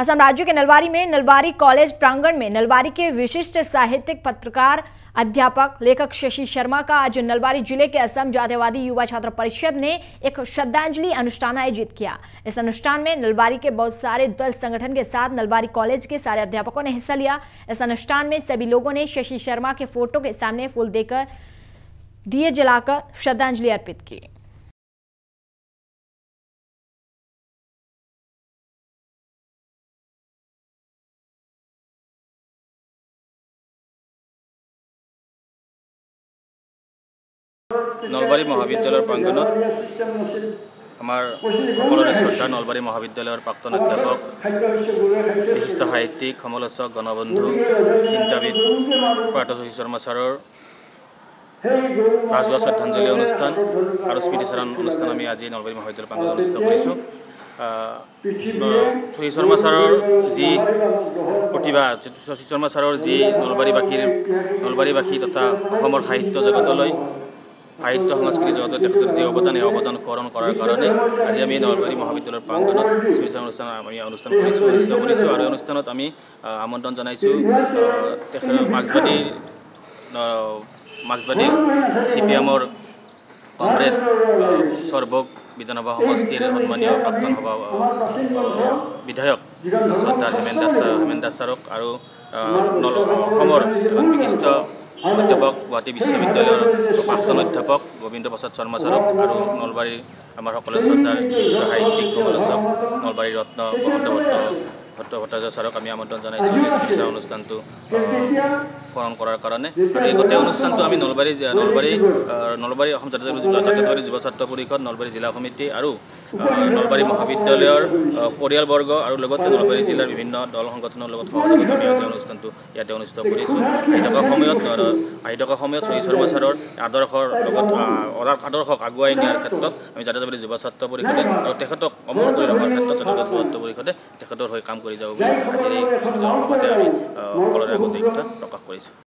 असम राज्य के नलबारी में नलबारी कॉलेज प्रांगण में नलबारी के विशिष्ट साहित्यिक पत्रकार अध्यापक लेखक शशि शर्मा का आज नलबारी जिले के असम जातीयवादी युवा छात्र परिषद ने एक श्रद्धांजलि अनुष्ठान आयोजित किया। इस अनुष्ठान में नलबारी के बहुत सारे दल संगठन के साथ नलबारी कॉलेज के सारे अध्यापकों ने हिस्सा लिया। इस अनुष्ठान में सभी लोगों ने शशि शर्मा के फोटो के सामने फूल देकर दिए जलाकर श्रद्धांजलि अर्पित की। नलबारी महाविद्यालय प्रांगण आमार सकलोरे श्रद्धा नलबारी महाविद्यालय प्राक्तन अध्यापक विशिष्ट साहित्यिक समालोचक गणबंधु चिंताविद प्रात शशि शर्मा सारर राजहुआ श्रद्धांजलि अनुष्ठान और स्मृतिचारण अनुष्ठान आम आज नलबारी महाविद्यालय प्रांगण अनुष्ठित करिछुं। शशि शर्मा सारर जी प्रतिभा शशि शर्मा सारर जी नलबारीबासी तथा साहित्य जगतलै साहित्य संस्कृति जगत तक जी अवदान अवदान स्मरण करार कारण आज आम नलबारी महाविद्यालय प्रांगण स्पेशल अनुष्ठान और अनुष्ठान आमंत्रण मार्क्सवादी CPM कमरेड सर्वोग विधानसभा समष्टिर सम्मानीय प्राक्तन सभा विधायक श्रद्धार हेमेन दास सारक और विशिष्ट अध्यापक गुवाहाटी विश्वविद्यालय प्राक्तन अध्यापक गोविंद प्रसाद शर्मा सारक और नलबारी आमार सकलोरे श्रद्धार साहित्यिक समालोचक नलबारी रत्न बसंत भट्टाचार्य सारक आम आमंत्रण जानाइछुं अनुष्ठान स्मरण करार कारण। गोटे अनुष्ठान नलबारी जातीयतावादी युवा छात्र परिषद नलबारी जिला समिति और नलबारी महाविद्यालयर परियालबर्ग और नलबारी जिलार विभिन्न दल संगठन सहयोगत आज अनुष्ठान इते अनुष्ठित कर शशि शर्मा सारर आदर्शर आदर्शक आगुवाई नियार क्षेत्र में जातीयतावादी युवा छात्र परिषदे और तक अमर कर रखार क्षेत्र जातीयतावादी छात्र परिषदे तक काम कर जाओ आज सभाते आम सकलोरे आगते प्रकाश कर।